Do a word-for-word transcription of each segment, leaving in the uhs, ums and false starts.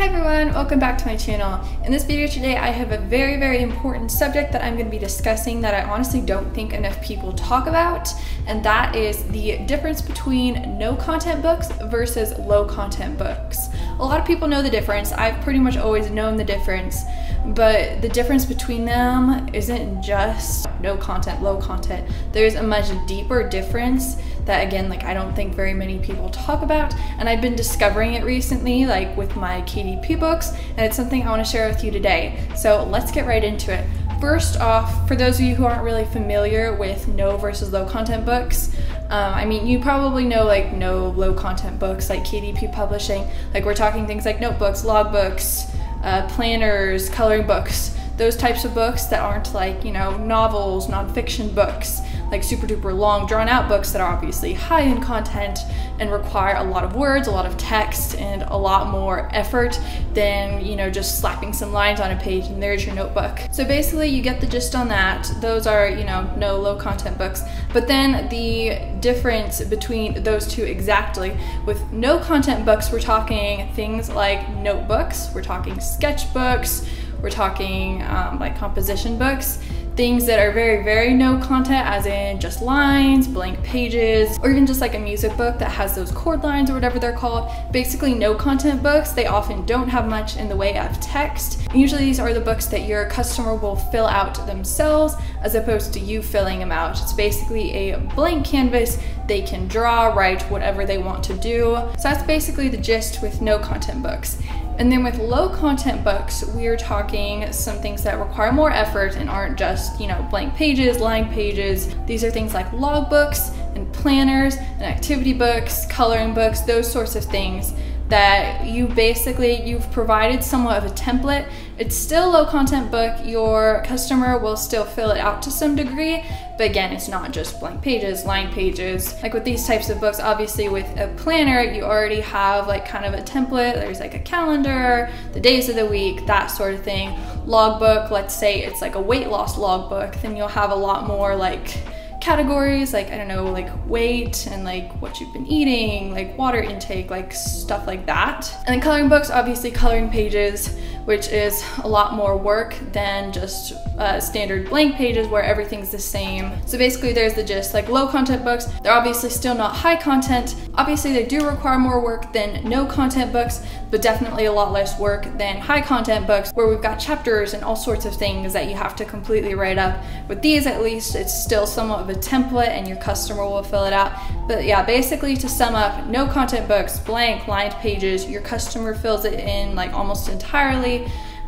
Hi everyone, welcome back to my channel. In this video today, I have a very, very important subject that I'm going to be discussing that I honestly don't think enough people talk about, and that is the difference between no content books versus low content books. A lot of people know the difference. I've pretty much always known the difference, but the difference between them isn't just no content, low content. There's a much deeper difference that, again, like I don't think very many people talk about, and I've been discovering it recently, like with my K D P books, and it's something I want to share with you today. So let's get right into it. First off, for those of you who aren't really familiar with no versus low content books, um, I mean, you probably know like no low content books like K D P publishing. Like we're talking things like notebooks, logbooks, uh, planners, coloring books, those types of books that aren't like, you know, novels, nonfiction books, like super duper long drawn out books that are obviously high in content and require a lot of words, a lot of text, and a lot more effort than, you know, just slapping some lines on a page and there's your notebook. So basically you get the gist on that. Those are, you know, no low content books. But then the difference between those two exactly, with no content books, we're talking things like notebooks, we're talking sketchbooks, we're talking um, like composition books, things that are very, very no content, as in just lines, blank pages, or even just like a music book that has those chord lines or whatever they're called. Basically no content books, they often don't have much in the way of text. And usually these are the books that your customer will fill out themselves as opposed to you filling them out. It's basically a blank canvas. They can draw, write, whatever they want to do. So that's basically the gist with no content books. And then with low content books, we are talking some things that require more effort and aren't just, you know, blank pages, line pages. These are things like logbooks and planners and activity books, coloring books, those sorts of things that you basically, you've provided somewhat of a template. It's still a low content book. Your customer will still fill it out to some degree, but again, it's not just blank pages, line pages. Like with these types of books, obviously with a planner, you already have like kind of a template. There's like a calendar, the days of the week, that sort of thing. Logbook, let's say it's like a weight loss logbook, then you'll have a lot more like categories, like I don't know, like weight and like what you've been eating, like water intake, like stuff like that. And then coloring books, obviously coloring pages, which is a lot more work than just uh, standard blank pages where everything's the same. So basically there's the gist, like low content books, they're obviously still not high content. Obviously they do require more work than no content books, but definitely a lot less work than high content books where we've got chapters and all sorts of things that you have to completely write up. With these at least, it's still somewhat of a template and your customer will fill it out. But yeah, basically to sum up, no content books, blank, lined pages, your customer fills it in like almost entirely.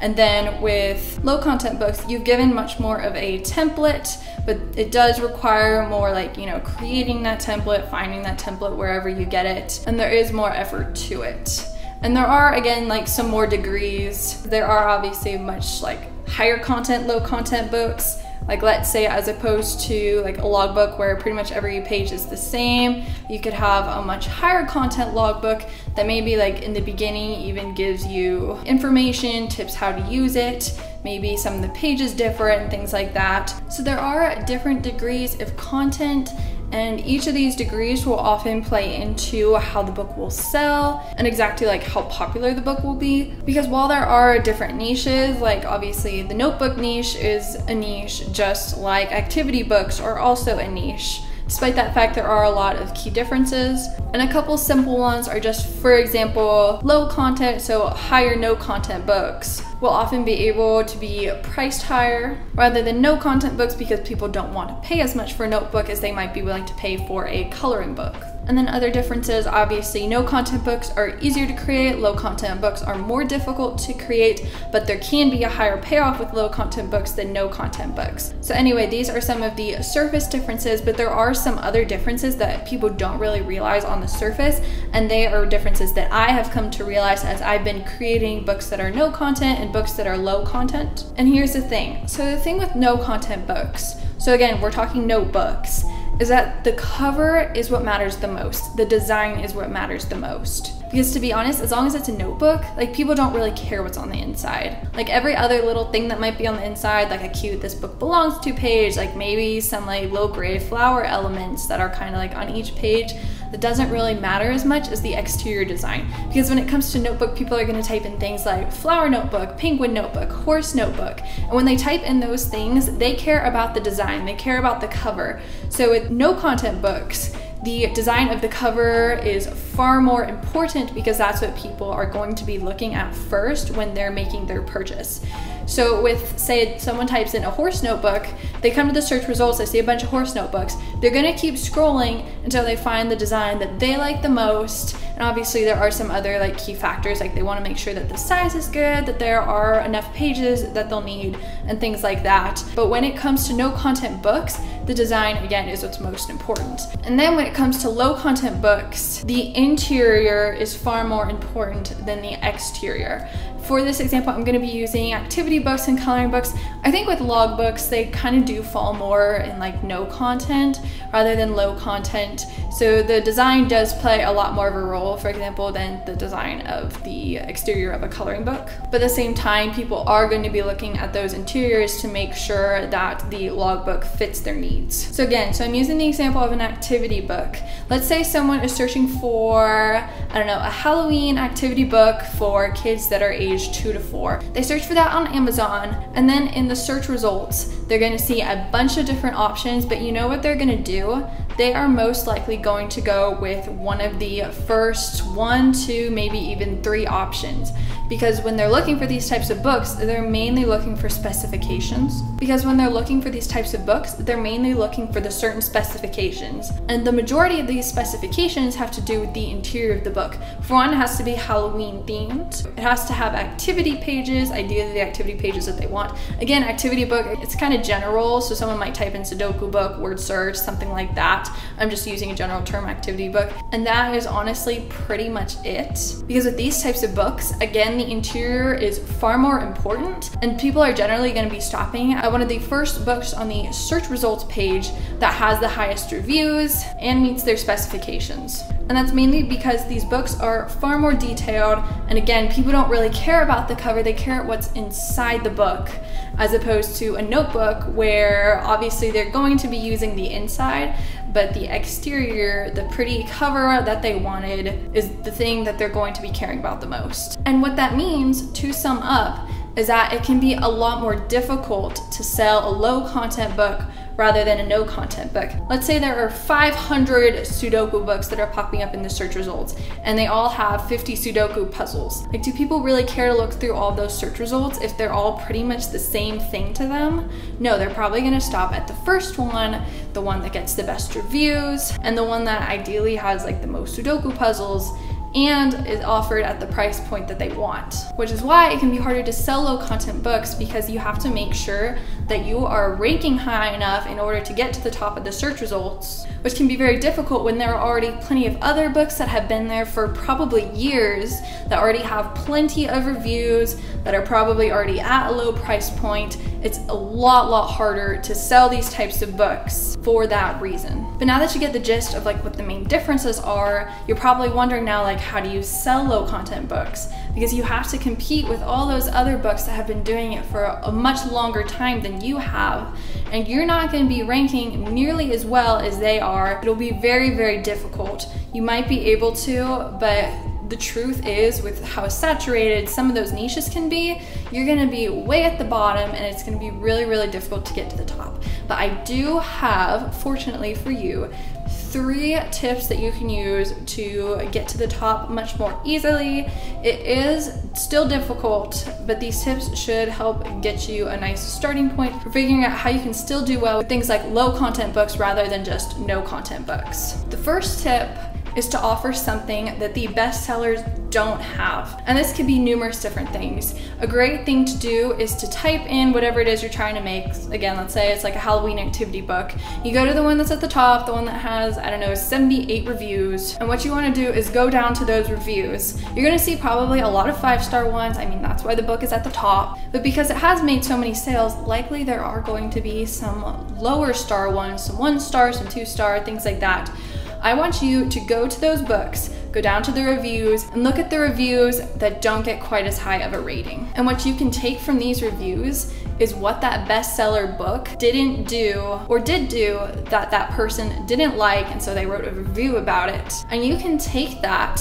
And then with low content books, you've given much more of a template, but it does require more like, you know, creating that template, finding that template wherever you get it, and there is more effort to it. And there are, again, like some more degrees. There are obviously much like higher content, low content books. Like let's say as opposed to like a logbook where pretty much every page is the same, you could have a much higher content logbook that maybe like in the beginning even gives you information, tips how to use it, maybe some of the pages differ and things like that. So there are different degrees of content, and each of these degrees will often play into how the book will sell and exactly like how popular the book will be. Because while there are different niches, like obviously the notebook niche is a niche, just like activity books are also a niche. Despite that fact, there are a lot of key differences. And a couple simple ones are just, for example, low content, so higher no content books will often be able to be priced higher rather than no content books because people don't want to pay as much for a notebook as they might be willing to pay for a coloring book. And then other differences, obviously no content books are easier to create, low content books are more difficult to create, but there can be a higher payoff with low content books than no content books. So anyway, these are some of the surface differences, but there are some other differences that people don't really realize on the surface, and they are differences that I have come to realize as I've been creating books that are no content and books that are low content. And here's the thing, so the thing with no content books, so again, we're talking notebooks, is that the cover is what matters the most. The design is what matters the most. Because to be honest, as long as it's a notebook, like people don't really care what's on the inside. Like every other little thing that might be on the inside, like a cute this book belongs to page, like maybe some like low grade flower elements that are kind of like on each page, that doesn't really matter as much is the exterior design. Because when it comes to notebook, people are gonna type in things like flower notebook, penguin notebook, horse notebook. And when they type in those things, they care about the design, they care about the cover. So with no content books, the design of the cover is far more important because that's what people are going to be looking at first when they're making their purchase. So with, say, someone types in a horse notebook, they come to the search results, they see a bunch of horse notebooks. They're gonna keep scrolling until they find the design that they like the most. And obviously there are some other like key factors, like they wanna make sure that the size is good, that there are enough pages that they'll need, and things like that. But when it comes to no content books, the design, again, is what's most important. And then when it comes to low content books, the interior is far more important than the exterior. For this example, I'm gonna be using activity books and coloring books. I think with log books, they kind of do fall more in like no content rather than low content. So the design does play a lot more of a role, for example, than the design of the exterior of a coloring book. But at the same time, people are going to be looking at those interiors to make sure that the log book fits their needs. So again, so I'm using the example of an activity book. Let's say someone is searching for, I don't know, a Halloween activity book for kids that are aged two to four. They search for that on Amazon, and then in the search results, they're going to see a bunch of different options, but you know what they're going to do? They are most likely going to go with one of the first one, two, maybe even three options. Because when they're looking for these types of books, they're mainly looking for specifications. Because when they're looking for these types of books, they're mainly looking for the certain specifications. And the majority of these specifications have to do with the interior of the book. For one, it has to be Halloween themed. It has to have activity pages, ideally the activity pages that they want. Again, activity book, it's kind of general, so someone might type in Sudoku book, word search, something like that. I'm just using a general term, activity book, and that is honestly pretty much it. Because with these types of books, again, the interior is far more important, and people are generally going to be stopping at one of the first books on the search results page that has the highest reviews and meets their specifications. And that's mainly because these books are far more detailed, and again, people don't really care about the cover, they care what's inside the book, as opposed to a notebook where obviously they're going to be using the inside, but the exterior, the pretty cover that they wanted, is the thing that they're going to be caring about the most. And what that means, to sum up, is that it can be a lot more difficult to sell a low content book rather than a no content book. Let's say there are five hundred Sudoku books that are popping up in the search results, and they all have fifty Sudoku puzzles. Like, do people really care to look through all those search results if they're all pretty much the same thing to them? No, they're probably gonna stop at the first one, the one that gets the best reviews, and the one that ideally has like the most Sudoku puzzles, and is offered at the price point that they want. Which is why it can be harder to sell low content books, because you have to make sure that you are ranking high enough in order to get to the top of the search results, which can be very difficult when there are already plenty of other books that have been there for probably years, that already have plenty of reviews, that are probably already at a low price point. It's a lot, lot harder to sell these types of books for that reason. But now that you get the gist of like what the main differences are, you're probably wondering now, like, how do you sell low content books? Because you have to compete with all those other books that have been doing it for a much longer time than you have, and you're not going to be ranking nearly as well as they are. It'll be very, very difficult. You might be able to, but the truth is, with how saturated some of those niches can be, you're gonna be way at the bottom, and it's gonna be really, really difficult to get to the top. But I do have, fortunately for you, three tips that you can use to get to the top much more easily. It is still difficult, but these tips should help get you a nice starting point for figuring out how you can still do well with things like low content books rather than just no content books. The first tip is to offer something that the best sellers don't have. And this could be numerous different things. A great thing to do is to type in whatever it is you're trying to make. Again, let's say it's like a Halloween activity book. You go to the one that's at the top, the one that has, I don't know, seventy-eight reviews. And what you wanna do is go down to those reviews. You're gonna see probably a lot of five-star ones. I mean, that's why the book is at the top. But because it has made so many sales, likely there are going to be some lower star ones, some one star, some two star, things like that. I want you to go to those books, go down to the reviews, and look at the reviews that don't get quite as high of a rating. And what you can take from these reviews is what that bestseller book didn't do or did do that that person didn't like, and so they wrote a review about it. And you can take that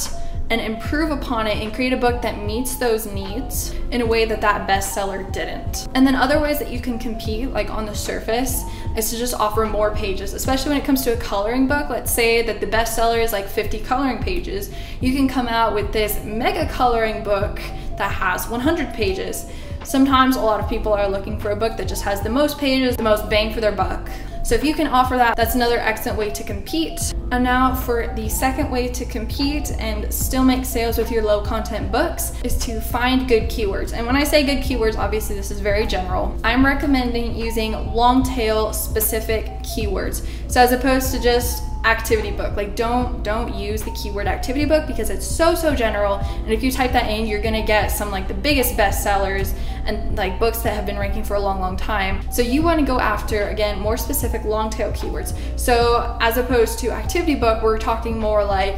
and improve upon it and create a book that meets those needs in a way that that bestseller didn't. And then other ways that you can compete, like on the surface, is to just offer more pages, especially when it comes to a coloring book. Let's say that the bestseller is like fifty coloring pages. You can come out with this mega coloring book that has one hundred pages. Sometimes a lot of people are looking for a book that just has the most pages, the most bang for their buck. So if you can offer that, that's another excellent way to compete. And now for the second way to compete and still make sales with your low content books is to find good keywords. And when I say good keywords, obviously this is very general. I'm recommending using long tail specific keywords. So as opposed to just activity book, like don't don't use the keyword activity book because it's so so general, and if you type that in you're gonna get some like the biggest bestsellers and like books that have been ranking for a long long time. So you want to go after, again, more specific long tail keywords. So as opposed to activity book, we're talking more like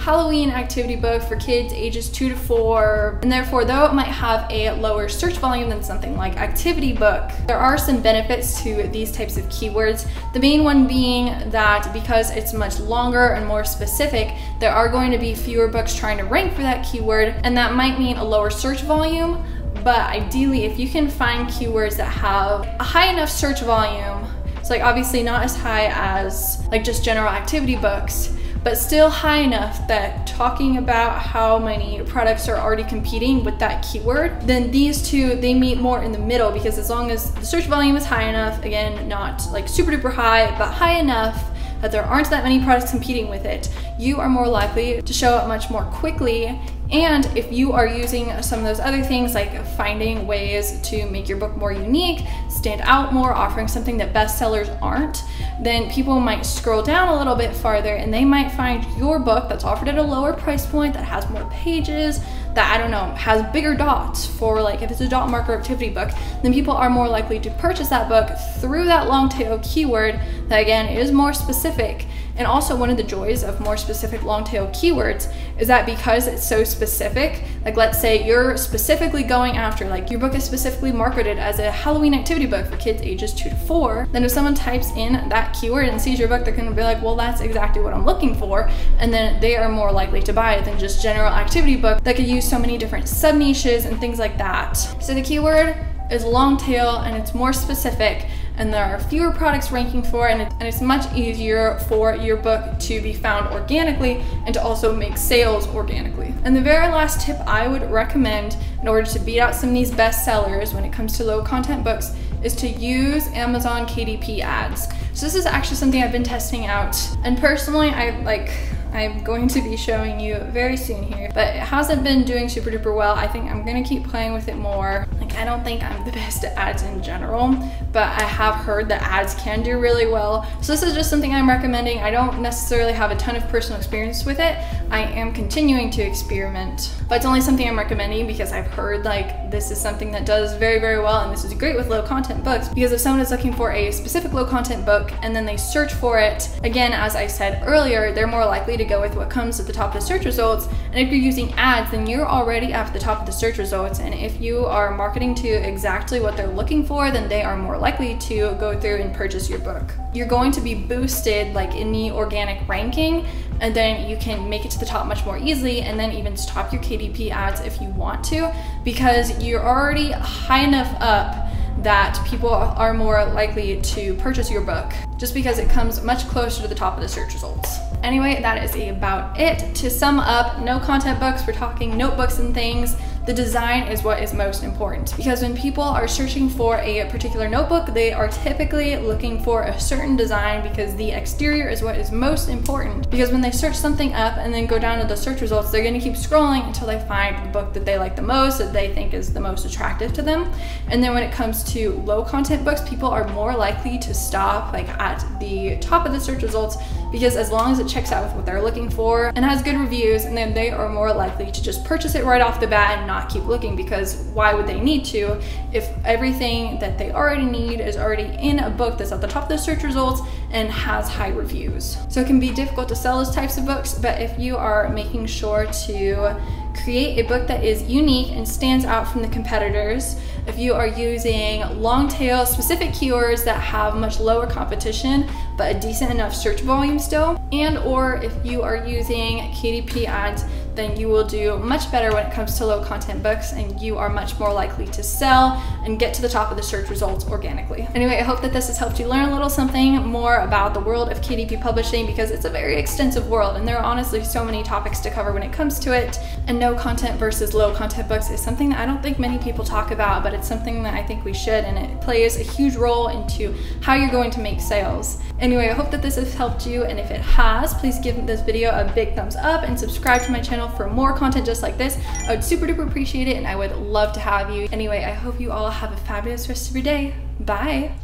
Halloween activity book for kids ages two to four, and therefore though it might have a lower search volume than something like activity book, there are some benefits to these types of keywords. The main one being that because it's much longer and more specific, there are going to be fewer books trying to rank for that keyword, and that might mean a lower search volume, but ideally if you can find keywords that have a high enough search volume, so like obviously not as high as like just general activity books, but still high enough that talking about how many products are already competing with that keyword, then these two, they meet more in the middle, because as long as the search volume is high enough, again, not like super duper high, but high enough that there aren't that many products competing with it, you are more likely to show up much more quickly. And if you are using some of those other things, like finding ways to make your book more unique, stand out more, offering something that bestsellers aren't, then people might scroll down a little bit farther and they might find your book that's offered at a lower price point, that has more pages, that, I don't know, has bigger dots for, like if it's a dot marker activity book, then people are more likely to purchase that book through that long tail keyword that, again, is more specific. And also one of the joys of more specific long tail keywords is that because it's so specific, like let's say you're specifically going after, like your book is specifically marketed as a Halloween activity book for kids ages two to four, then if someone types in that keyword and sees your book, they're gonna be like, well, that's exactly what I'm looking for. And then they are more likely to buy it than just general activity book that could use so many different sub niches and things like that. So the keyword is long tail and it's more specific, and there are fewer products ranking for, and it's much easier for your book to be found organically and to also make sales organically. And the very last tip I would recommend in order to beat out some of these bestsellers when it comes to low content books is to use Amazon K D P ads. So this is actually something I've been testing out, and personally I like I'm going to be showing you very soon here, but it hasn't been doing super duper well. I think I'm gonna keep playing with it more. Like, I don't think I'm the best at ads in general, but I have heard that ads can do really well. So this is just something I'm recommending. I don't necessarily have a ton of personal experience with it. I am continuing to experiment, but it's only something I'm recommending because I've heard like this is something that does very, very well, and this is great with low content books, because if someone is looking for a specific low content book and then they search for it, again, as I said earlier, they're more likely to go with what comes at the top of the search results. And if you're using ads, then you're already at the top of the search results, and if you are marketing to exactly what they're looking for, then they are more likely to go through and purchase your book. You're going to be boosted like in the organic ranking, and then you can make it to the top much more easily, and then even stop your K D P ads if you want to, because you're already high enough up that people are more likely to purchase your book, just because it comes much closer to the top of the search results. Anyway, that is about it. To sum up, no content books, we're talking notebooks and things. The design is what is most important, because when people are searching for a particular notebook, they are typically looking for a certain design, because the exterior is what is most important, because when they search something up and then go down to the search results, they're gonna keep scrolling until they find the book that they like the most, that they think is the most attractive to them. And then when it comes to low content books, people are more likely to stop like at the top of the search results because as long as it checks out with what they're looking for and has good reviews, and then they are more likely to just purchase it right off the bat and not keep looking, because why would they need to if everything that they already need is already in a book that's at the top of the search results and has high reviews. So it can be difficult to sell those types of books, but if you are making sure to create a book that is unique and stands out from the competitors, if you are using long tail specific keywords that have much lower competition but a decent enough search volume still, and or if you are using K D P ads, then you will do much better when it comes to low content books, and you are much more likely to sell and get to the top of the search results organically. Anyway, I hope that this has helped you learn a little something more about the world of K D P publishing, because it's a very extensive world and there are honestly so many topics to cover when it comes to it. And no content versus low content books is something that I don't think many people talk about, but it's something that I think we should, and it plays a huge role into how you're going to make sales. Anyway, I hope that this has helped you, and if it has, please give this video a big thumbs up and subscribe to my channel for more content just like this. I would super duper appreciate it, and I would love to have you. Anyway, I hope you all have a fabulous rest of your day. Bye!